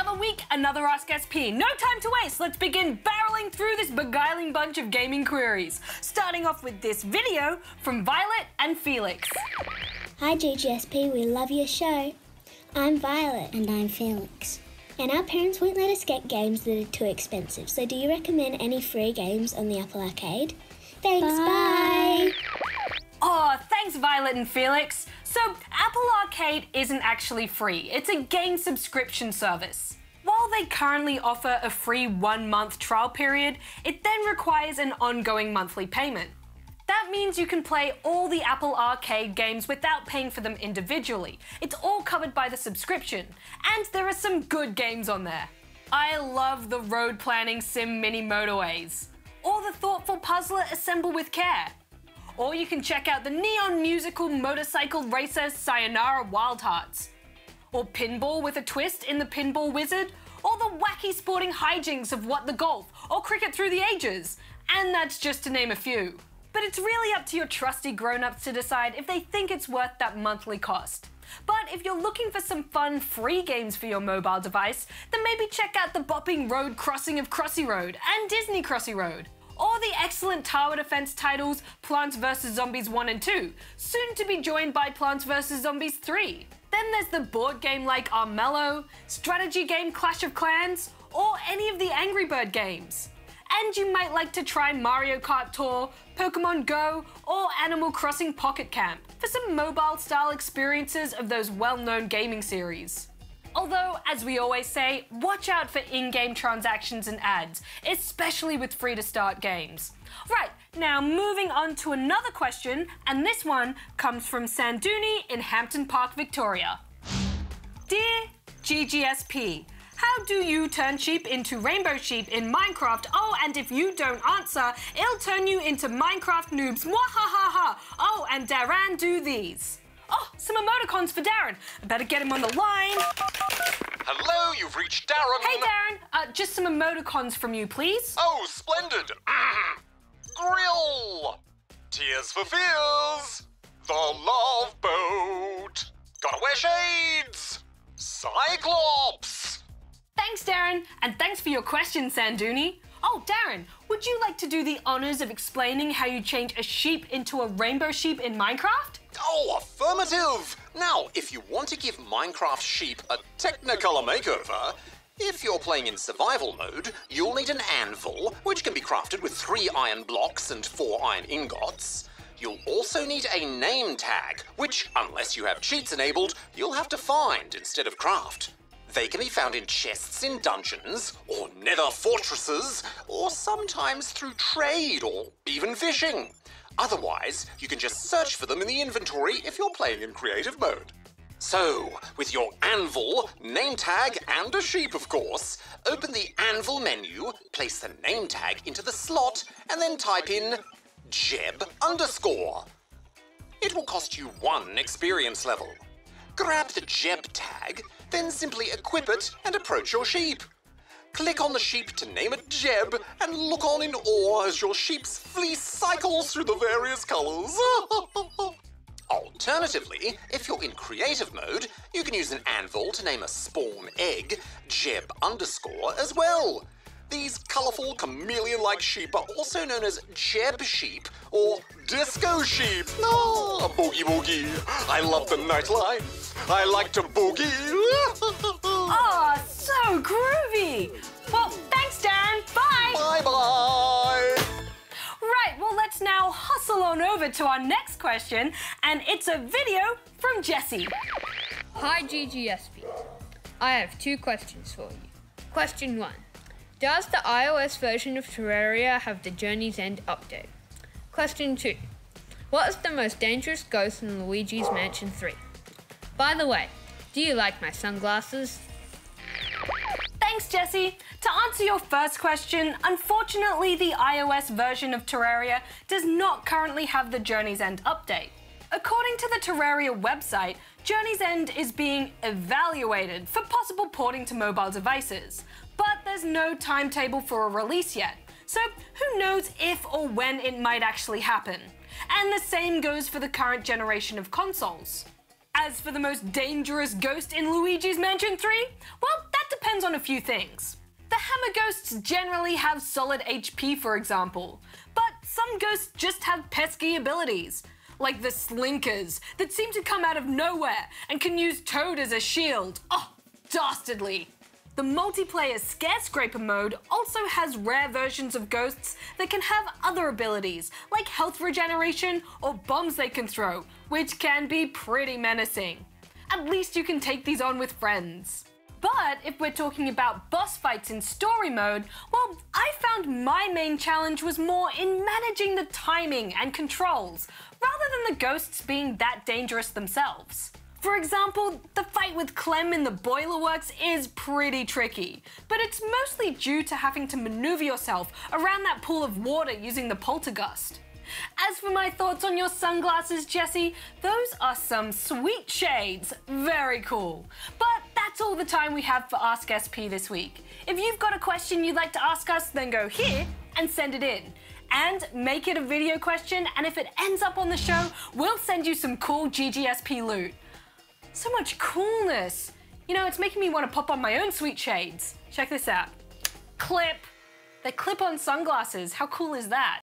Another week, another AskSP. No time to waste. Let's begin barreling through this beguiling bunch of gaming queries. Starting off with this video from Violet and Felix. Hi GGSP, we love your show. I'm Violet. And I'm Felix. And our parents won't let us get games that are too expensive, so do you recommend any free games on the Apple Arcade? Thanks, bye! Oh, thanks Violet and Felix. So, Apple Arcade isn't actually free. It's a game subscription service. While they currently offer a free 1 month trial period, it then requires an ongoing monthly payment. That means you can play all the Apple Arcade games without paying for them individually. It's all covered by the subscription, and there are some good games on there. I love the road planning sim Mini Motorways, or the thoughtful puzzler Assemble With Care. Or you can check out the neon musical motorcycle racer Sayonara Wild Hearts, or pinball with a twist in the Pinball Wizard, or the wacky sporting hijinks of What the Golf, or Cricket Through the Ages, and that's just to name a few. But it's really up to your trusty grown-ups to decide if they think it's worth that monthly cost. But if you're looking for some fun free games for your mobile device, then maybe check out the bopping road crossing of Crossy Road and Disney Crossy Road, or the excellent tower defense titles Plants vs Zombies 1 and 2, soon to be joined by Plants vs Zombies 3. Then there's the board game like Armello, strategy game Clash of Clans, or any of the Angry Bird games. And you might like to try Mario Kart Tour, Pokemon Go, or Animal Crossing Pocket Camp for some mobile-style experiences of those well-known gaming series. Although, as we always say, watch out for in-game transactions and ads, especially with free-to-start games. Right, now moving on to another question, and this one comes from Sanduni in Hampton Park, Victoria. Dear GGSP, how do you turn sheep into rainbow sheep in Minecraft? Oh, and if you don't answer, it'll turn you into Minecraft noobs. Mwahahaha. Oh, and Darren, do these. Oh, some emoticons for Darren. I better get him on the line. Hello, you've reached Darren. Hey, Darren. Just some emoticons from you, please. Oh, splendid. Grill. Tears for Fears. The Love Boat. Gotta wear shades. Cyclops. Thanks, Darren, and thanks for your question, Sanduni. Oh, Darren, would you like to do the honors of explaining how you change a sheep into a rainbow sheep in Minecraft? Oh, affirmative! Now, if you want to give Minecraft sheep a technicolor makeover, if you're playing in survival mode, you'll need an anvil, which can be crafted with 3 iron blocks and 4 iron ingots. You'll also need a name tag, which, unless you have cheats enabled, you'll have to find instead of craft. They can be found in chests in dungeons, or nether fortresses, or sometimes through trade, or even fishing. Otherwise, you can just search for them in the inventory if you're playing in creative mode. So, with your anvil, name tag, and a sheep, of course, open the anvil menu, place the name tag into the slot, and then type in Jeb_. It will cost you 1 experience level. Grab the Jeb tag, then simply equip it and approach your sheep. Click on the sheep to name it Jeb, and look on in awe as your sheep's fleece cycles through the various colours. Alternatively, if you're in creative mode, you can use an anvil to name a spawn egg, Jeb_, as well. These colourful chameleon-like sheep are also known as Jeb sheep or disco sheep. Oh, boogie boogie. I love the nightlife. I like to boogie. Oh, so groovy. Well, thanks, Dan. Bye. Bye-bye. Right, well, let's now hustle on over to our next question, and it's a video from Jesse. Hi, GGSP. I have 2 questions for you. Question 1. Does the iOS version of Terraria have the Journey's End update? Question 2. What is the most dangerous ghost in Luigi's Mansion 3? By the way, do you like my sunglasses? Thanks, Jesse. To answer your first question, unfortunately the iOS version of Terraria does not currently have the Journey's End update. According to the Terraria website, Journey's End is being evaluated for possible porting to mobile devices, but there's no timetable for a release yet, so who knows if or when it might actually happen. And the same goes for the current generation of consoles. As for the most dangerous ghost in Luigi's Mansion 3, well, that depends on a few things. The Hammer ghosts generally have solid HP, for example, but some ghosts just have pesky abilities, like the Slinkers that seem to come out of nowhere and can use Toad as a shield. Oh, dastardly! The multiplayer Scarescraper mode also has rare versions of ghosts that can have other abilities, like health regeneration or bombs they can throw, which can be pretty menacing. At least you can take these on with friends. But if we're talking about boss fights in story mode, well, I found my main challenge was more in managing the timing and controls, rather than the ghosts being that dangerous themselves. For example, the fight with Clem in the Boiler Works is pretty tricky, but it's mostly due to having to maneuver yourself around that pool of water using the Poltergust. As for my thoughts on your sunglasses, Jesse, those are some sweet shades. Very cool. But that's all the time we have for Ask SP this week. If you've got a question you'd like to ask us, then go here and send it in. And make it a video question, and if it ends up on the show, we'll send you some cool GGSP loot. So much coolness. You know, it's making me want to pop on my own sweet shades. Check this out. Clip. They clip on sunglasses. How cool is that?